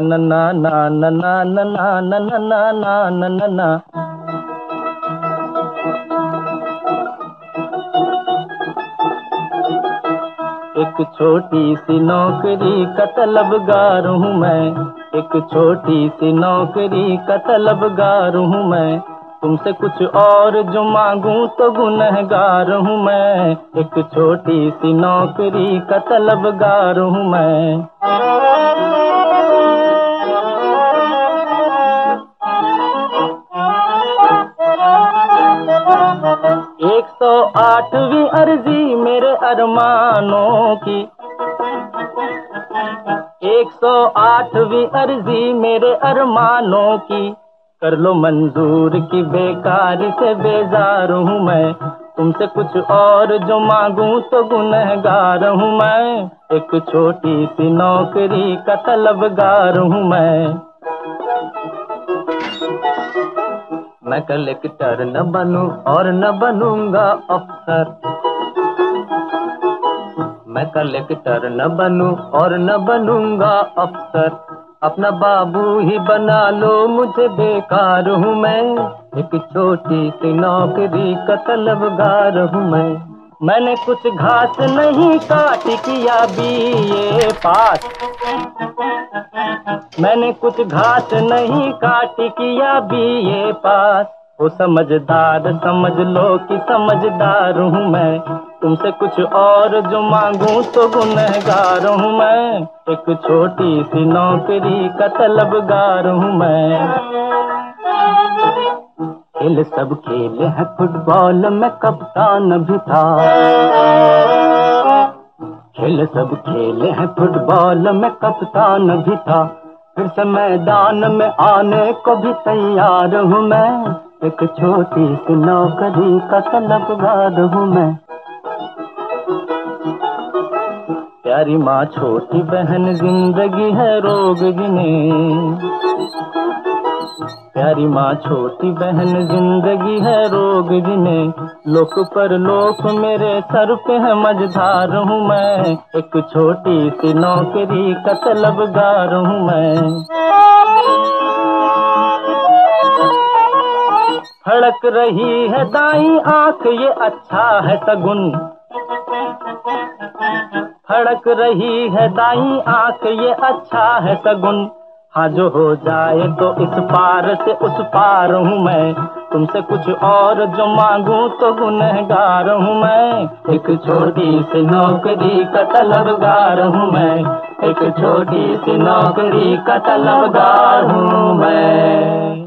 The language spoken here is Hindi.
ना ना ना ना ना ना ना ना ना ना ना। एक छोटी सी नौकरी का तलबगार हूँ मैं, एक छोटी सी नौकरी का तलबगार हूँ मैं, तुमसे कुछ और जो मांगूं तो गुनहगार हूँ मैं, एक छोटी सी नौकरी का तलबगार हूँ मैं। एक सौ आठवीं अर्जी मेरे अरमानों की, एक सौ आठवीं अर्जी मेरे अरमानों की, कर लो मंजूर की बेकारी से बेजार हूँ मैं, तुमसे कुछ और जो मांगूं तो गुनहगार हूँ मैं, एक छोटी सी नौकरी का तलबगार हूँ मैं। मैं कलेक्टर न बनूं और न बनूंगा अफसर, मैं कलेक्टर न बनूं और न बनूंगा अफसर, अपना बाबू ही बना लो मुझे बेकार हूँ मैं, एक छोटी सी नौकरी का तलबगार हूँ मैं। मैंने कुछ घास नहीं काटी किया बीए पास, मैंने कुछ घास नहीं काटी किया बीए पास, वो समझदार समझ लो कि समझदार हूँ मैं, तुमसे कुछ और जो मांगूं तो गुनहगार हूँ मैं, एक छोटी सी नौकरी का तलबगार हूँ मैं। खेल सब खेल है फुटबॉल में कप्तान भी था, खेल सब खेल है फुटबॉल में कप्तान भी था, फिर से मैदान में आने को भी तैयार हूँ मैं, एक छोटी सी नौकरी का तलबगार हूँ मैं। प्यारी माँ छोटी बहन जिंदगी है रोग जिने, प्यारी माँ छोटी बहन जिंदगी है रोग जिने, लोक पर लोक मेरे सर पे है मझधार हूँ मैं, एक छोटी सी नौकरी का तलबगार हूँ मैं। हड़क रही है दाईं आंख ये अच्छा है सगुन, हड़क रही है दाईं आंख ये अच्छा है सगुन, हाँ जो हो जाए तो इस पार से उस पार हूँ मैं, तुमसे कुछ और जो मांगूं तो गुनहगार हूँ मैं, एक छोटी सी नौकरी का तलबगार हूँ मैं, एक छोटी सी नौकरी का तलबगार हूँ मैं।